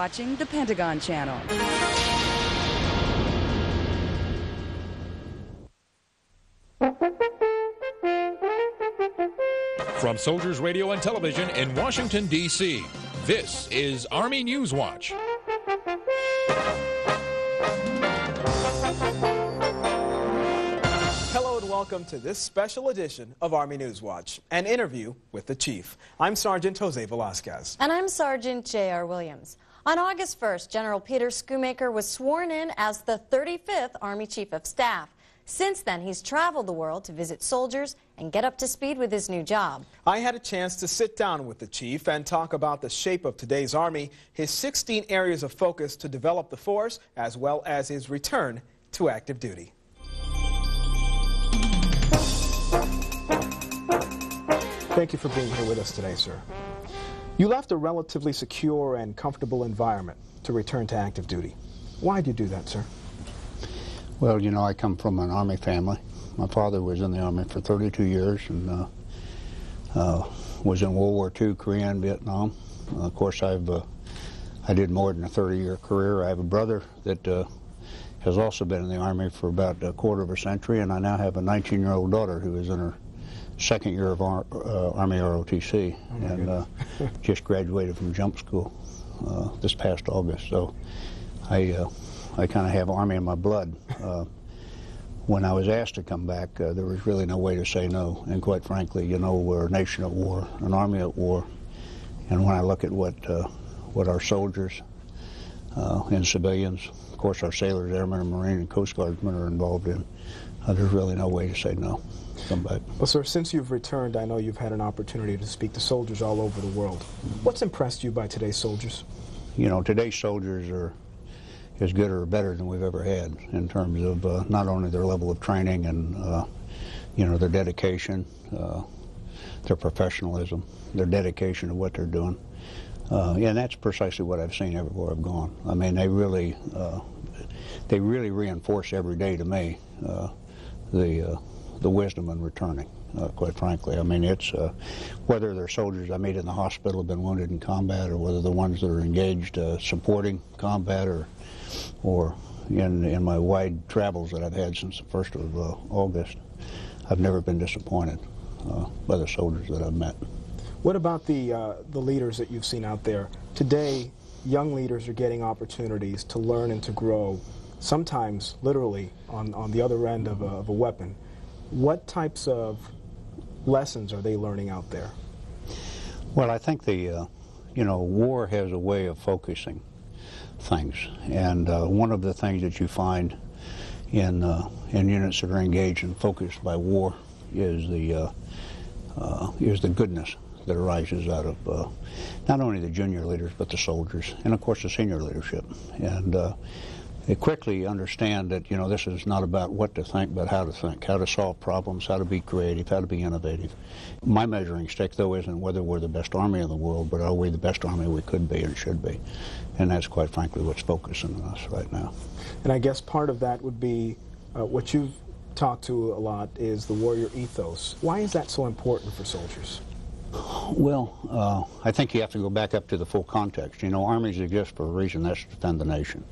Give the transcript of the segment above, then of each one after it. watching the Pentagon Channel. From Soldiers Radio and Television in Washington, D.C., this is Army Newswatch. Hello and welcome to this special edition of Army Newswatch, an interview with the Chief. I'm Sergeant Jose Velazquez. And I'm Sergeant J.R. Williams. On August 1st, General Peter Schoomaker was sworn in as the 35th Army Chief of Staff. Since then, he's traveled the world to visit soldiers and get up to speed with his new job. I had a chance to sit down with the Chief and talk about the shape of today's Army, his 16 areas of focus to develop the force, as well as his return to active duty. Thank you for being here with us today, sir. You left a relatively secure and comfortable environment to return to active duty. Why did you do that, sir? Well, you know, I come from an Army family. My father was in the Army for 32 years and was in World War II, Korea, and Vietnam. Of course, I did more than a 30-year career. I have a brother that has also been in the Army for about a quarter of a century, and I now have a 19-year-old daughter who is in her second year of Army ROTC and just graduated from jump school this past August. So I kind of have Army in my blood. When I was asked to come back, there was really no way to say no. And quite frankly, you know, we're a nation at war, an Army at war. And when I look at what our soldiers and civilians, of course our sailors, airmen, Marine, and Coast Guardsmen are involved in, there's really no way to say no. Come back. Well, sir, since you've returned, I know you've had an opportunity to speak to soldiers all over the world. What's impressed you by today's soldiers? You know, today's soldiers are as good or better than we've ever had in terms of not only their level of training and, you know, their dedication, their professionalism, their dedication to what they're doing. Yeah, and that's precisely what I've seen everywhere I've gone. I mean, they really reinforce every day to me the wisdom in returning, quite frankly. I mean, it's whether they're soldiers I meet in the hospital have been wounded in combat, or whether the ones that are engaged supporting combat, or in my wide travels that I've had since the 1st of August, I've never been disappointed by the soldiers that I've met. What about the leaders that you've seen out there? Today, young leaders are getting opportunities to learn and to grow, sometimes literally on the other end of a weapon. What types of lessons are they learning out there? Well, I think the, you know, war has a way of focusing things, and one of the things that you find in units that are engaged and focused by war is the goodness that arises out of not only the junior leaders but the soldiers, and of course the senior leadership, and they quickly understand that, you know, this is not about what to think but how to think, how to solve problems, how to be creative, how to be innovative. My measuring stick, though, isn't whether we're the best Army in the world, but are we the best Army we could be and should be? And that's quite frankly what's focusing on us right now. And I guess part of that would be what you've talked to a lot is the warrior ethos. Why is that so important for soldiers? Well, I think you have to go back up to the full context. You know, armies exist for a reason, that's to defend the nation.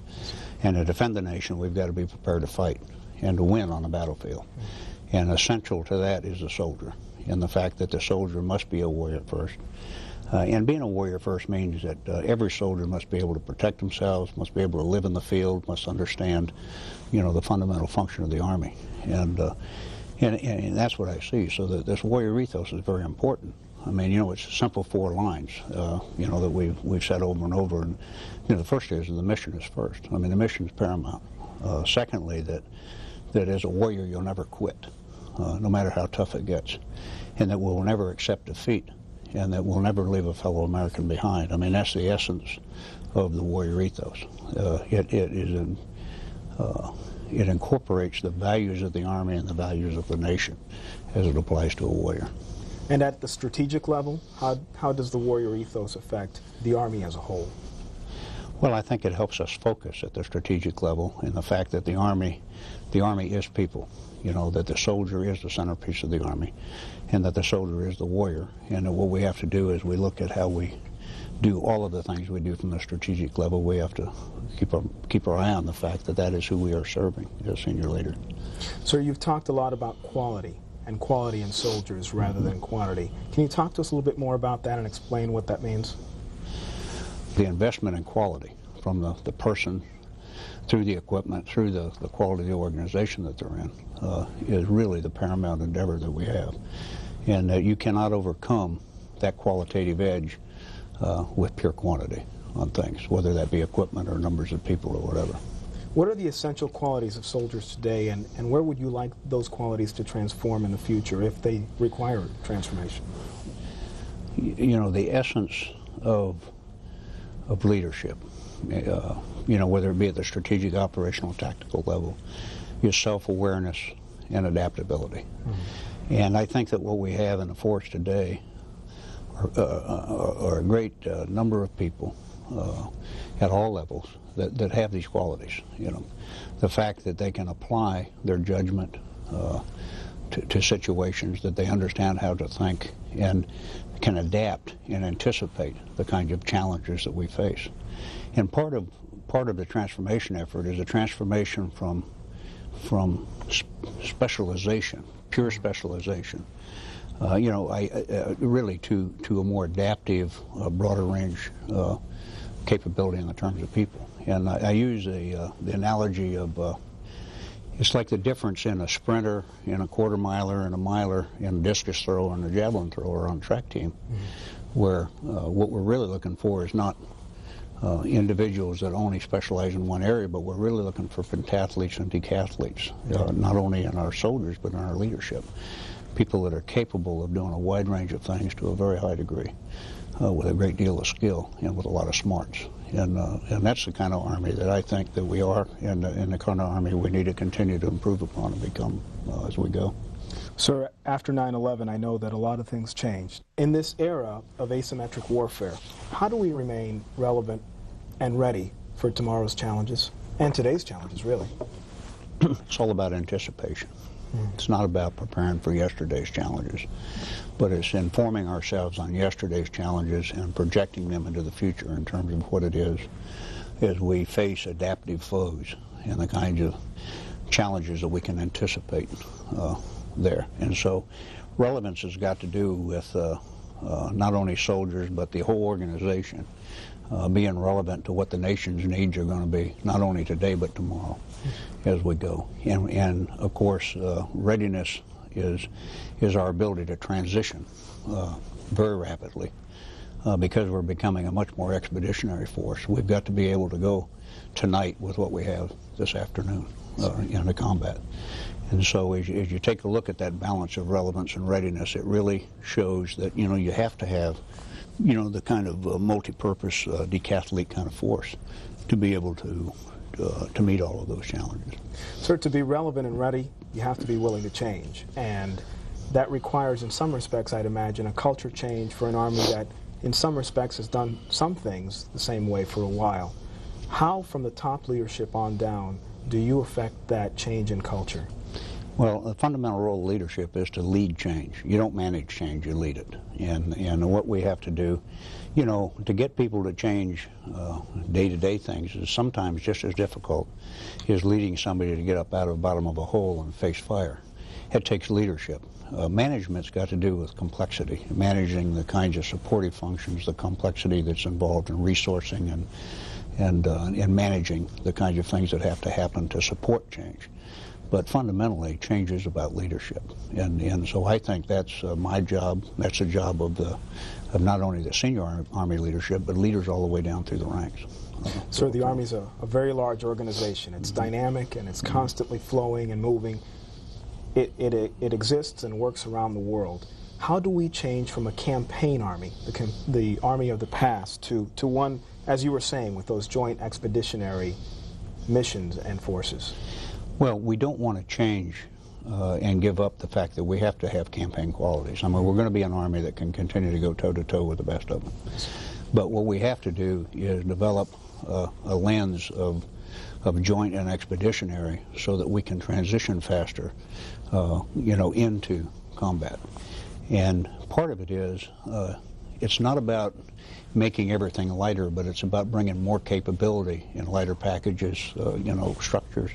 And to defend the nation, we've got to be prepared to fight and to win on a battlefield. And essential to that is the soldier, and the fact that the soldier must be a warrior first. And being a warrior first means that every soldier must be able to protect themselves, must be able to live in the field, must understand, you know, the fundamental function of the Army. And that's what I see. So that this warrior ethos is very important. I mean, you know, it's a simple four lines, you know, that we've said over and over. And, you know, the first is the mission is first. I mean, the mission is paramount. Secondly, that as a warrior, you'll never quit, no matter how tough it gets, and that we'll never accept defeat, and that we'll never leave a fellow American behind. I mean, that's the essence of the warrior ethos. It incorporates the values of the Army and the values of the nation as it applies to a warrior. And at the strategic level, how does the warrior ethos affect the Army as a whole? Well, I think it helps us focus at the strategic level, and the fact that the Army is people, you know, that the soldier is the centerpiece of the Army, and that the soldier is the warrior, and that what we have to do is we look at how we do all of the things we do from the strategic level, we have to keep our eye on the fact that that is who we are serving as senior leader. So you've talked a lot about quality in soldiers rather than quantity. Can you talk to us a little bit more about that and explain what that means? The investment in quality from the person through the equipment, through the quality of the organization that they're in is really the paramount endeavor that we have. And you cannot overcome that qualitative edge with pure quantity on things, whether that be equipment or numbers of people or whatever. What are the essential qualities of soldiers today, and where would you like those qualities to transform in the future if they require transformation? You know, the essence of leadership, you know, whether it be at the strategic, operational, tactical level, is self-awareness and adaptability. Mm-hmm. And I think that what we have in the force today are a great number of people at all levels that have these qualities. You know, the fact that they can apply their judgment to situations, that they understand how to think and can adapt and anticipate the kinds of challenges that we face. And part of the transformation effort is a transformation from specialization, pure specialization, you know, really to a more adaptive, broader range capability in the terms of people. And I use the analogy of it's like the difference in a sprinter, in a quarter miler, and a miler, and a discus thrower, and a javelin thrower on track team, mm-hmm. where what we're really looking for is not individuals that only specialize in one area, but we're really looking for pentathletes and decathletes, not only in our soldiers, but in our leadership. People that are capable of doing a wide range of things to a very high degree, with a great deal of skill and with a lot of smarts. And that's the kind of Army that I think that we are, and the kind of Army we need to continue to improve upon and become as we go. Sir, after 9/11, I know that a lot of things changed. In this era of asymmetric warfare, how do we remain relevant and ready for tomorrow's challenges and today's challenges, really? It's all about anticipation. Mm. It's not about preparing for yesterday's challenges, but it's informing ourselves on yesterday's challenges and projecting them into the future in terms of what it is as we face adaptive foes and the kinds of challenges that we can anticipate there. And so relevance has got to do with not only soldiers, but the whole organization being relevant to what the nation's needs are going to be, not only today, but tomorrow as we go. And of course, readiness is our ability to transition very rapidly because we're becoming a much more expeditionary force. We've got to be able to go tonight with what we have this afternoon in the combat. And so as you take a look at that balance of relevance and readiness, it really shows that, you know, you have to have, you know, the kind of multi-purpose decathlete kind of force to be able to meet all of those challenges. So to be relevant and ready, you have to be willing to change. And that requires, in some respects, I'd imagine, a culture change for an Army that, in some respects, has done some things the same way for a while. How, from the top leadership on down, do you affect that change in culture? Well, the fundamental role of leadership is to lead change. You don't manage change, you lead it. And what we have to do, you know, to get people to change day-to-day things is sometimes just as difficult as leading somebody to get up out of the bottom of a hole and face fire. It takes leadership. Management's got to do with complexity, managing the kinds of supportive functions, the complexity that's involved in resourcing and managing the kinds of things that have to happen to support change. But fundamentally, change is about leadership, and so I think that's my job. That's the job of not only the senior Army leadership, but leaders all the way down through the ranks. So the Army's a very large organization. It's dynamic and it's constantly flowing and moving. It exists and works around the world. How do we change from a campaign Army, the Army of the past, to one, as you were saying, with those joint expeditionary missions and forces? Well, we don't want to change and give up the fact that we have to have campaign qualities. I mean, we're going to be an Army that can continue to go toe-to-toe with the best of them. But what we have to do is develop a lens of joint and expeditionary so that we can transition faster, you know, into combat. And part of it it's not about making everything lighter, but it's about bringing more capability in lighter packages, structures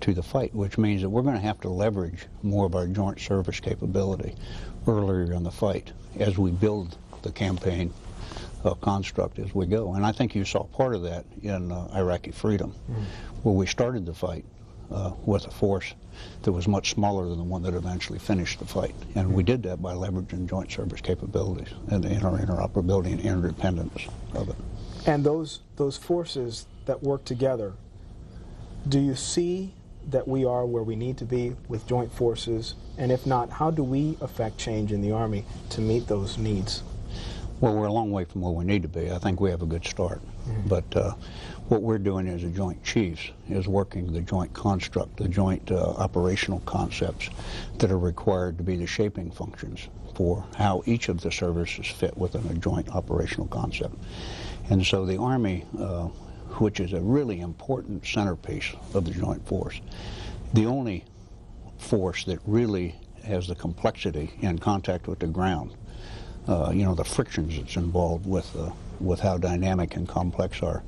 to the fight, which means that we're going to have to leverage more of our joint service capability earlier in the fight as we build the campaign construct as we go. And I think you saw part of that in Iraqi Freedom, where we started the fight with a force that was much smaller than the one that eventually finished the fight. And we did that by leveraging joint service capabilities and our interoperability and interdependence of it. And those forces that work together, do you see that we are where we need to be with joint forces? And if not, how do we affect change in the Army to meet those needs? Well, we're a long way from where we need to be. I think we have a good start. But what we're doing as a Joint Chiefs is working the joint construct, the joint operational concepts that are required to be the shaping functions for how each of the services fit within a joint operational concept. And so the Army, which is a really important centerpiece of the joint force, the only force that really has the complexity in contact with the ground, the frictions that's involved with how dynamic and complex our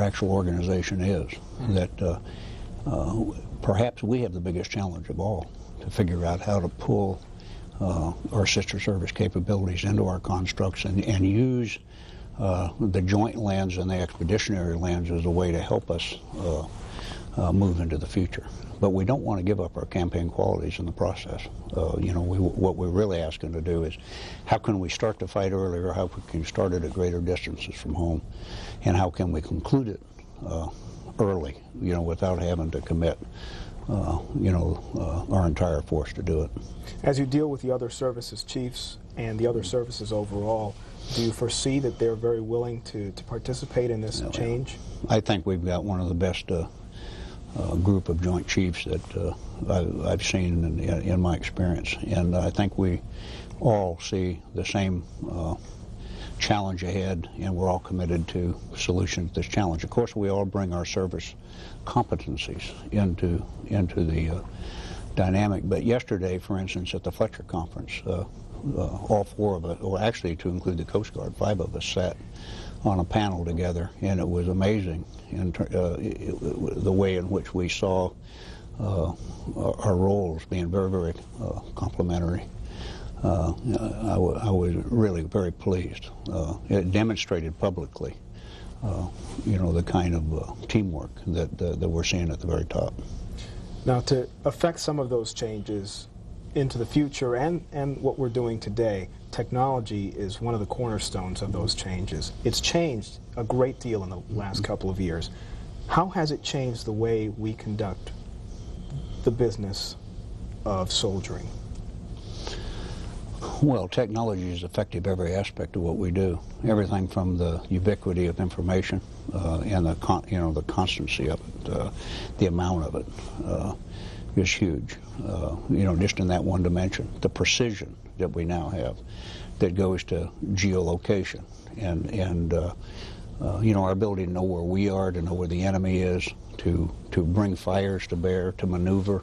actual organization is, that perhaps we have the biggest challenge of all, to figure out how to pull our sister service capabilities into our constructs and use the joint lands and the expeditionary lands as a way to help us move into the future. But we don't want to give up our campaign qualities in the process. What we're really asking to do is, how can we start the fight earlier? How can we start it at greater distances from home? And how can we conclude it early, without having to commit, our entire force to do it? As you deal with the other services chiefs and the other services overall, do you foresee that they're very willing to participate in this change? I think we've got one of the best group of Joint Chiefs that I've seen in my experience, and I think we all see the same challenge ahead, and we're all committed to solutions to this challenge. Of course, we all bring our service competencies into the dynamic, but yesterday, for instance, at the Fletcher Conference, all four of us, or actually to include the Coast Guard, five of us sat on a panel together, and it was amazing the way in which we saw our roles being very, very complementary. I was really very pleased. It demonstrated publicly, the kind of teamwork that we're seeing at the very top. Now, to affect some of those changes into the future and what we're doing today, technology is one of the cornerstones of those changes. It's changed a great deal in the last couple of years. How has it changed the way we conduct the business of soldiering? Well, technology is effective every aspect of what we do. Everything from the ubiquity of information and the constancy of it, the amount of it, is huge, just in that one dimension. The precision that we now have that goes to geolocation and our ability to know where we are, to know where the enemy is, to bring fires to bear, to maneuver,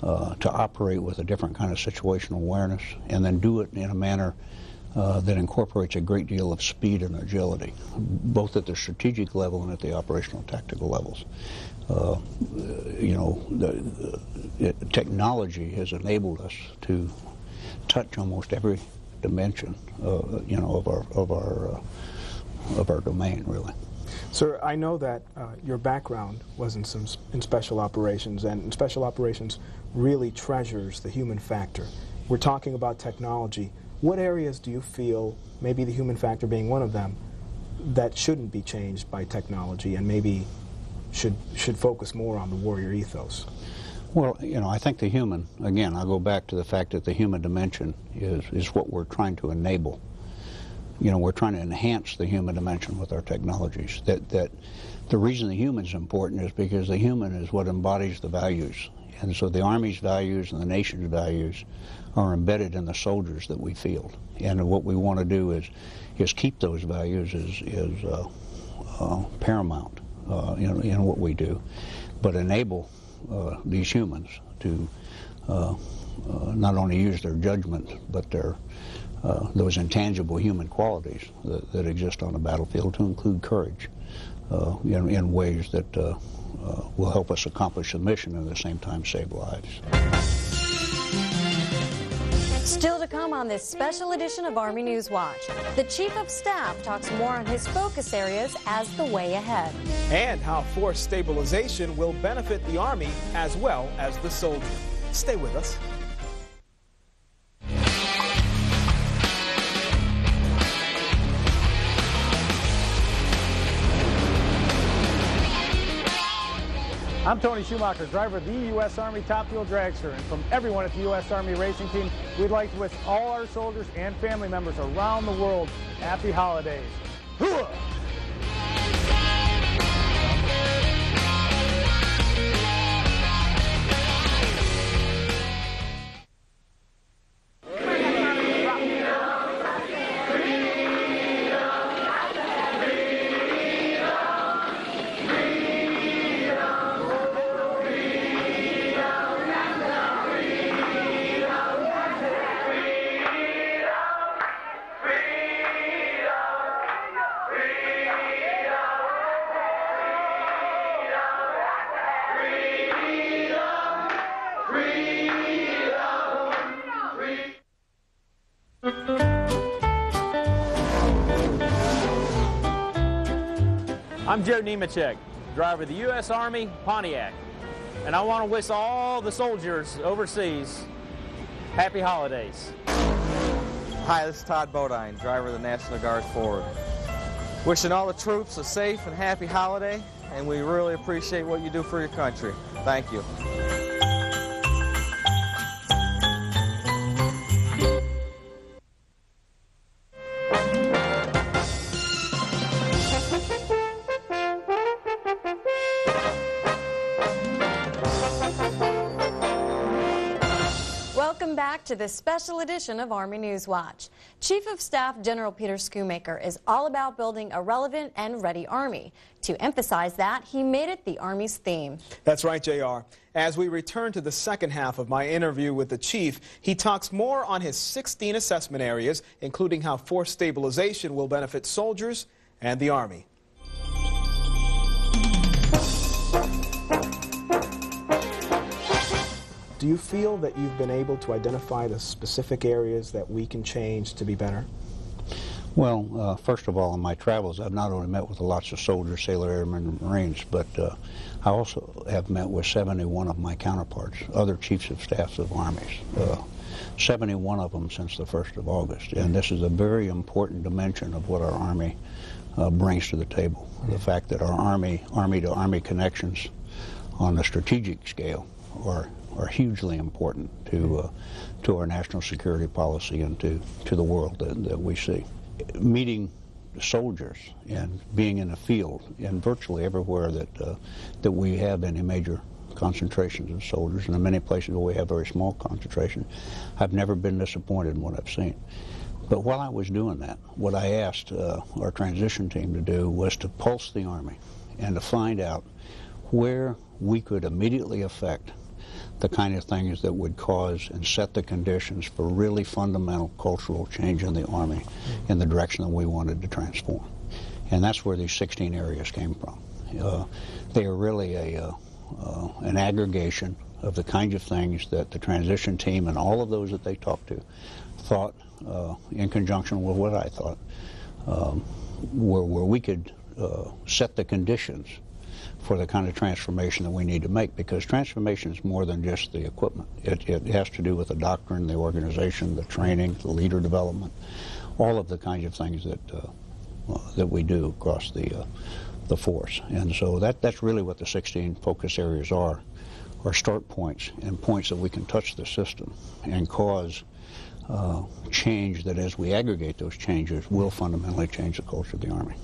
to operate with a different kind of situational awareness, and then do it in a manner that incorporates a great deal of speed and agility, both at the strategic level and at the operational tactical levels. Technology has enabled us to touch almost every dimension, of our domain, really. Sir, I know that your background was in special operations, and special operations really treasures the human factor. We're talking about technology. What areas do you feel, maybe the human factor being one of them, that shouldn't be changed by technology and maybe should focus more on the warrior ethos? Well, I think the human, again, I'll go back to the fact that the human dimension is what we're trying to enable. We're trying to enhance the human dimension with our technologies. That the reason the human's important is because the human is what embodies the values. And so the Army's values and the nation's values are embedded in the soldiers that we field. And what we want to do is keep those values is paramount in what we do, but enable these humans to not only use their judgment, but their those intangible human qualities that exist on the battlefield, to include courage in ways that will help us accomplish the mission and at the same time save lives. Still to come on this special edition of Army News Watch, the Chief of Staff talks more on his focus areas as the way ahead. And how force stabilization will benefit the Army as well as the soldier. Stay with us. I'm Tony Schumacher, driver of the U.S. Army Top Fuel Dragster, and from everyone at the U.S. Army Racing Team, we'd like to wish all our soldiers and family members around the world happy holidays. Hooah! I'm Joe Nemacek, driver of the U.S. Army Pontiac, and I want to wish all the soldiers overseas happy holidays. Hi, this is Todd Bodine, driver of the National Guard Forward. Wishing all the troops a safe and happy holiday, and we really appreciate what you do for your country. Thank you. To this special edition of Army News Watch. Chief of Staff General Peter Schoomaker is all about building a relevant and ready Army. To emphasize that, he made it the Army's theme. That's right, J.R. As we return to the second half of my interview with the Chief, he talks more on his 16 assessment areas, including how force stabilization will benefit soldiers and the Army. Do you feel that you've been able to identify the specific areas that we can change to be better? Well, first of all, in my travels, I've not only met with lots of soldiers, sailor airmen, and Marines, but I also have met with 71 of my counterparts, other chiefs of staffs of armies, 71 of them since the 1st of August. And this is a very important dimension of what our Army brings to the table, the fact that our Army-to-Army connections on a strategic scale are hugely important to our national security policy and to the world that we see. Meeting soldiers and being in the field and virtually everywhere that we have any major concentrations of soldiers, and in many places where we have very small concentration, I've never been disappointed in what I've seen. But while I was doing that, what I asked our transition team to do was to pulse the Army and to find out where we could immediately affect the kind of things that would cause and set the conditions for really fundamental cultural change in the Army in the direction that we wanted to transform. And that's where these 16 areas came from. They are really an aggregation of the kinds of things that the transition team and all of those that they talked to thought, in conjunction with what I thought, where we could set the conditions for the kind of transformation that we need to make, because transformation is more than just the equipment. It has to do with the doctrine, the organization, the training, the leader development, all of the kinds of things that we do across the force. And so that's really what the 16 focus areas are start points and points that we can touch the system and cause change that, as we aggregate those changes, will fundamentally change the culture of the Army.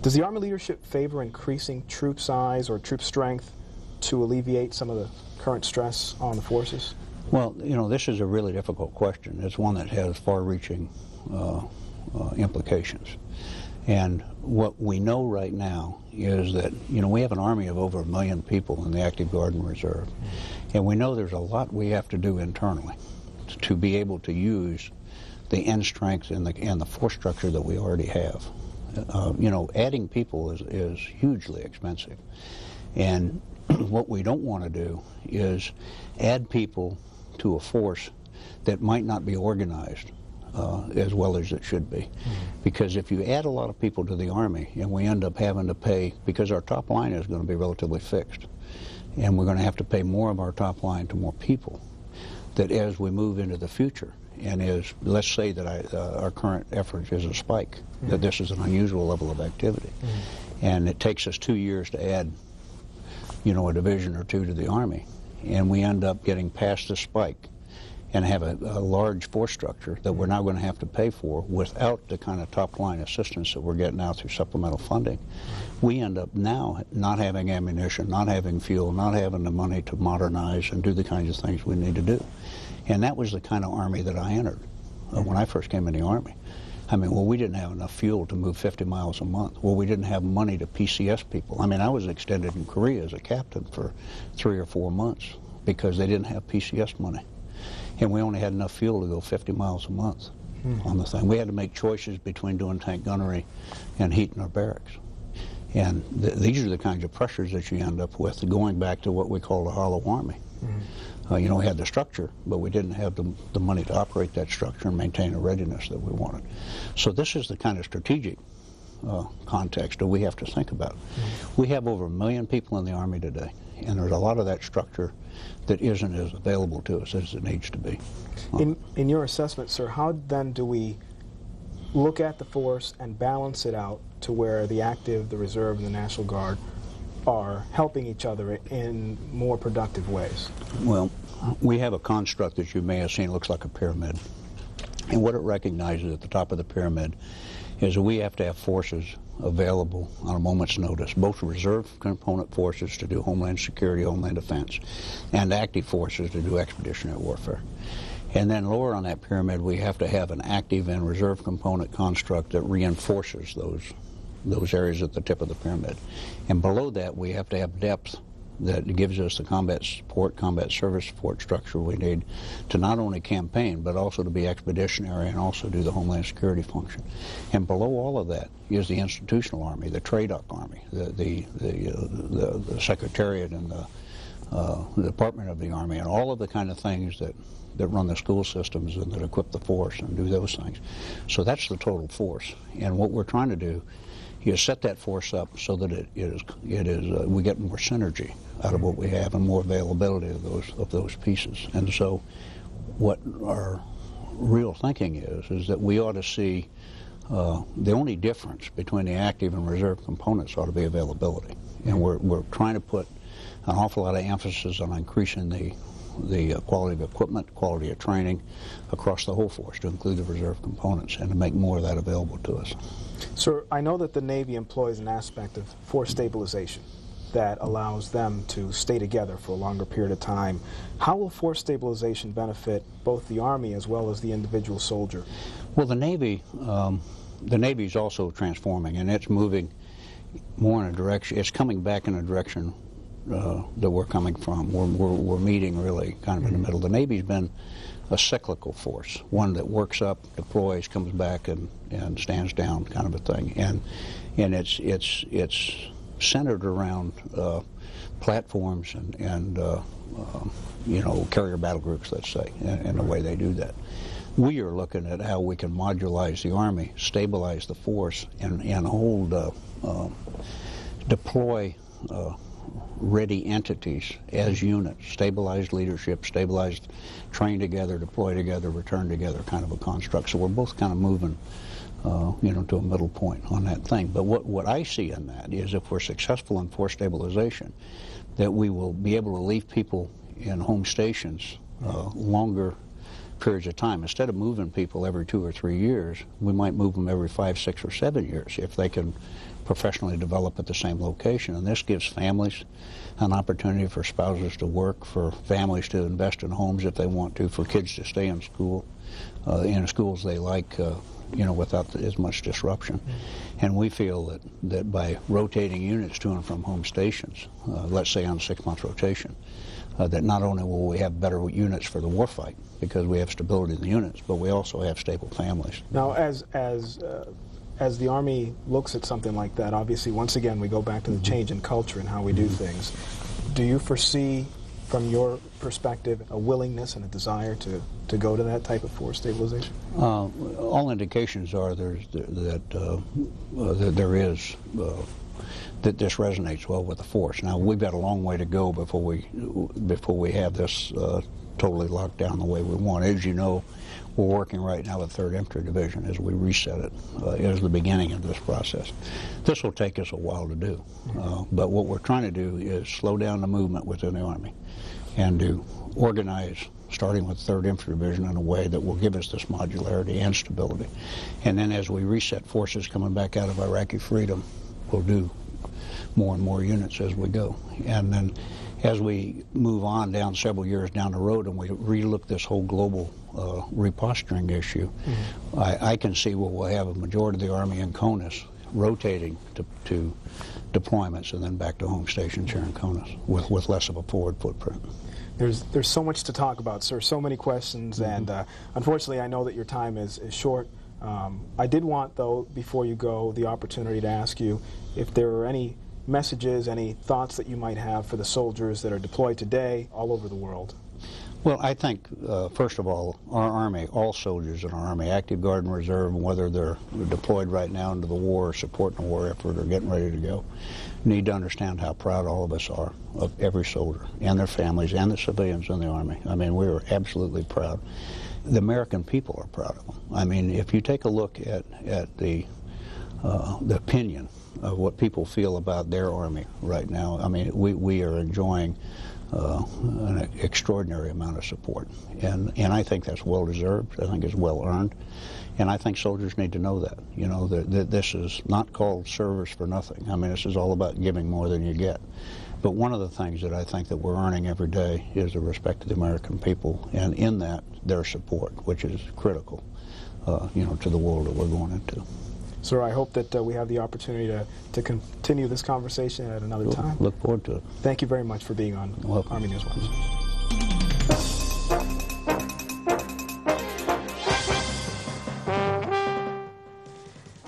Does the Army leadership favor increasing troop size or troop strength to alleviate some of the current stress on the forces? Well, you know, this is a really difficult question. It's one that has far-reaching implications. And what we know right now is that, you know, we have an Army of over 1 million people in the active guard and reserve. And we know there's a lot we have to do internally to be able to use the end strength and the force structure that we already have. You know, adding people is hugely expensive. And what we don't want to do is add people to a force that might not be organized as well as it should be. Mm-hmm. Because if you add a lot of people to the Army, and we end up having to pay, because our top line is going to be relatively fixed, and we're going to have to pay more of our top line to more people, that as we move into the future, and as, let's say that our current effort is a spike, mm-hmm. that this is an unusual level of activity. Mm-hmm. And it takes us 2 years to add, you know, a division or two to the Army, and we end up getting past the spike and have a large force structure that we're now going to have to pay for without the kind of top-line assistance that we're getting out through supplemental funding. We end up now not having ammunition, not having fuel, not having the money to modernize and do the kinds of things we need to do. And that was the kind of Army that I entered when I first came in the Army. I mean, well, we didn't have enough fuel to move 50 miles a month. Well, we didn't have money to PCS people. I mean, I was extended in Korea as a captain for 3 or 4 months because they didn't have PCS money. And we only had enough fuel to go 50 miles a month on the thing. We had to make choices between doing tank gunnery and heating our barracks. And these are the kinds of pressures that you end up with, going back to what we call the hollow Army. Mm-hmm. You know, we had the structure, but we didn't have the money to operate that structure and maintain a readiness that we wanted. So this is the kind of strategic context that we have to think about. Mm-hmm. We have over 1 million people in the Army today, and there's a lot of that structure that isn't as available to us as it needs to be. In your assessment, sir, how then do we look at the force and balance it out to where the active, the reserve, and the National Guard are helping each other in more productive ways? Well, we have a construct that you may have seen, looks like a pyramid. And what it recognizes at the top of the pyramid is that we have to have forces available on a moment's notice, both reserve component forces to do homeland security, homeland defense, and active forces to do expeditionary warfare. And then lower on that pyramid, we have to have an active and reserve component construct that reinforces those areas at the tip of the pyramid. And below that, we have to have depth that gives us the combat support, combat service support structure we need to not only campaign, but also to be expeditionary and also do the homeland security function. And below all of that is the institutional Army, the TRADOC Army, the Secretariat and the Department of the Army, and all of the kind of things that run the school systems and that equip the force and do those things. So that's the total force. And what we're trying to do is set that force up so that we get more synergy out of what we have and more availability of those pieces. And so what our real thinking is that we ought to see the only difference between the active and reserve components ought to be availability. And we're trying to put an awful lot of emphasis on increasing the quality of equipment, quality of training across the whole force to include the reserve components and to make more of that available to us. Sir, I know that the Navy employs an aspect of force stabilization that allows them to stay together for a longer period of time. How will force stabilization benefit both the Army as well as the individual soldier? Well, the Navy is also transforming, and it's moving more in a direction, it's coming back in a direction that we're coming from. We're meeting really kind of in the middle. The Navy's been a cyclical force, one that works up, deploys, comes back, and stands down, kind of a thing. And it's centered around platforms and you know, carrier battle groups, let's say, and the way they do that. We are looking at how we can modularize the Army, stabilize the force, and hold deploy. Ready entities as units, stabilized leadership, stabilized, train together, deploy together, return together kind of a construct. So we're both kind of moving you know, to a middle point on that thing. But what I see in that is if we're successful in force stabilization, that we will be able to leave people in home stations longer periods of time. Instead of moving people every 2 or 3 years, we might move them every 5, 6, or 7 years if they can professionally develop at the same location. And this gives families an opportunity, for spouses to work, for families to invest in homes if they want to, for kids to stay in school, in schools they like, you know, without as much disruption. And we feel that by rotating units to and from home stations, let's say on a 6-month rotation, that not only will we have better units for the warfight because we have stability in the units, but we also have stable families. Now, as the Army looks at something like that, obviously, once again, we go back to the change in culture and how we do things. Do you foresee, from your perspective, a willingness and a desire to go to that type of force stabilization? All indications are that this resonates well with the force. Now, we've got a long way to go before we have this totally locked down the way we want. As you know, we're working right now with 3rd Infantry Division as we reset it as the beginning of this process. This will take us a while to do, but what we're trying to do is slow down the movement within the Army and to organize, starting with 3rd Infantry Division, in a way that will give us this modularity and stability. And then as we reset forces coming back out of Iraqi Freedom, we'll do more and more units as we go. And then as we move on down several years down the road and we relook this whole global reposturing issue, I can see where we'll have a majority of the Army in CONUS rotating to deployments and then back to home stations here in CONUS with less of a forward footprint. There's so much to talk about, sir, so many questions, and unfortunately I know that your time is short. I did want, though, before you go, the opportunity to ask you if there are any messages, any thoughts that you might have for the soldiers that are deployed today all over the world. Well, I think, first of all, our Army, all soldiers in our Army, active guard and reserve, whether they're deployed right now into the war or supporting the war effort or getting ready to go, need to understand how proud all of us are of every soldier and their families and the civilians in the Army. I mean, we are absolutely proud. The American people are proud of them. I mean, if you take a look at the opinion of what people feel about their Army right now, I mean, we are enjoying an extraordinary amount of support. And I think that's well-deserved. I think it's well-earned. And I think soldiers need to know that, you know, that this is not called service for nothing. I mean, this is all about giving more than you get. But one of the things that I think that we're earning every day is the respect of the American people, and in that, their support, which is critical, you know, to the world that we're going into. Sir, I hope that we have the opportunity to continue this conversation at another time. Look forward to it. Thank you very much for being on Army Newswatch.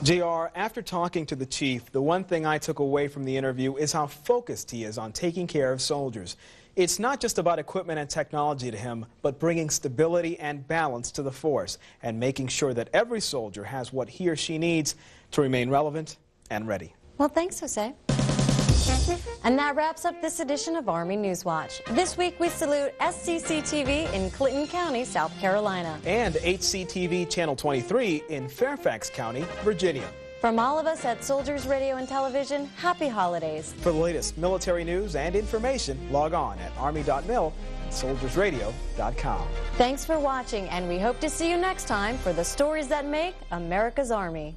J.R., after talking to the chief, the one thing I took away from the interview is how focused he is on taking care of soldiers. It's not just about equipment and technology to him, but bringing stability and balance to the force and making sure that every soldier has what he or she needs to remain relevant and ready. Well, thanks, Jose. And that wraps up this edition of Army Newswatch. This week we salute SCCTV in Clinton County, South Carolina. And HCTV Channel 23 in Fairfax County, Virginia. From all of us at Soldiers Radio and Television, happy holidays. For the latest military news and information, log on at army.mil and soldiersradio.com. Thanks for watching, and we hope to see you next time for the stories that make America's Army.